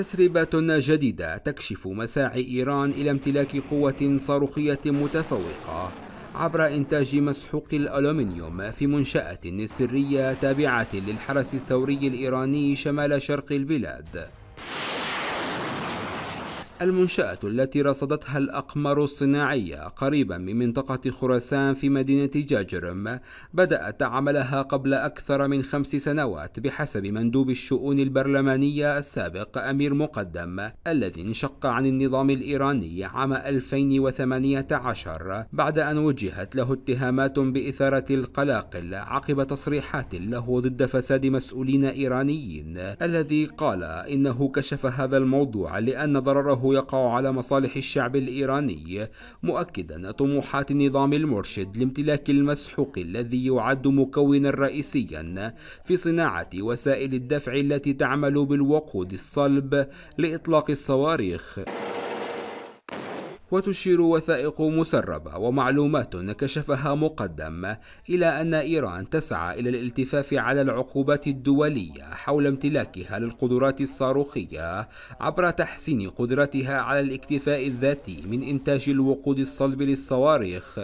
تسريبات جديدة تكشف مساعي إيران إلى امتلاك قوة صاروخية متفوقة عبر إنتاج مسحوق الألومنيوم في منشأة سرية تابعة للحرس الثوري الإيراني شمال شرق البلاد. المنشأة التي رصدتها الأقمار الصناعية قريبا من منطقة خراسان في مدينة جاجرم بدأت عملها قبل أكثر من 5 سنوات بحسب مندوب الشؤون البرلمانية السابق أمير مقدم، الذي انشق عن النظام الإيراني عام 2018 بعد أن وجهت له اتهامات بإثارة القلاقل عقب تصريحات له ضد فساد مسؤولين إيرانيين، الذي قال إنه كشف هذا الموضوع لأن ضرره يقع على مصالح الشعب الإيراني، مؤكدا طموحات النظام المرشد لامتلاك المسحوق الذي يعد مكونا رئيسيا في صناعة وسائل الدفع التي تعمل بالوقود الصلب لإطلاق الصواريخ. وتشير وثائق مسربة ومعلومات كشفها مقدم إلى أن إيران تسعى إلى الالتفاف على العقوبات الدولية حول امتلاكها للقدرات الصاروخية عبر تحسين قدرتها على الاكتفاء الذاتي من إنتاج الوقود الصلب للصواريخ.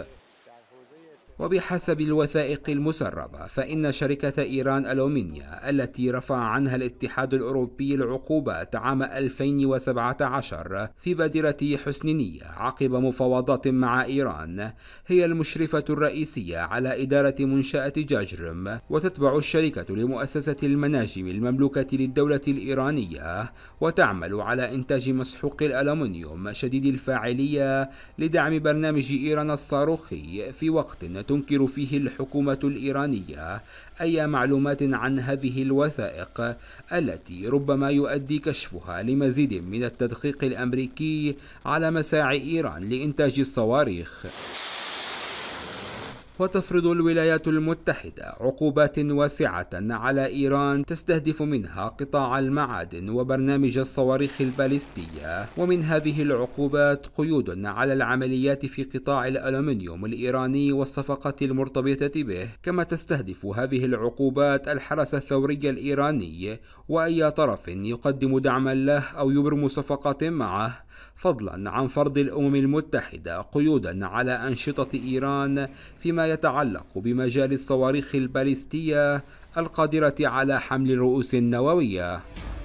وبحسب الوثائق المسربة فإن شركة إيران ألومينيا التي رفع عنها الاتحاد الأوروبي العقوبات عام 2017 في بادرة حسن نية عقب مفاوضات مع إيران هي المشرفة الرئيسية على إدارة منشأة جاجرم، وتتبع الشركة لمؤسسة المناجم المملوكة للدولة الإيرانية، وتعمل على إنتاج مسحوق الألومنيوم شديد الفاعلية لدعم برنامج إيران الصاروخي في وقت تنكر فيه الحكومة الإيرانية أي معلومات عن هذه الوثائق التي ربما يؤدي كشفها لمزيد من التدقيق الأمريكي على مساعي إيران لإنتاج الصواريخ. وتفرض الولايات المتحدة عقوبات واسعة على إيران تستهدف منها قطاع المعادن وبرنامج الصواريخ الباليستية، ومن هذه العقوبات قيود على العمليات في قطاع الألومنيوم الإيراني والصفقات المرتبطة به، كما تستهدف هذه العقوبات الحرس الثوري الإيراني وأي طرف يقدم دعما له أو يبرم صفقات معه، فضلا عن فرض الأمم المتحدة قيودا على أنشطة إيران فيما يتعلق بمجال الصواريخ الباليستية القادرة على حمل الرؤوس النووية.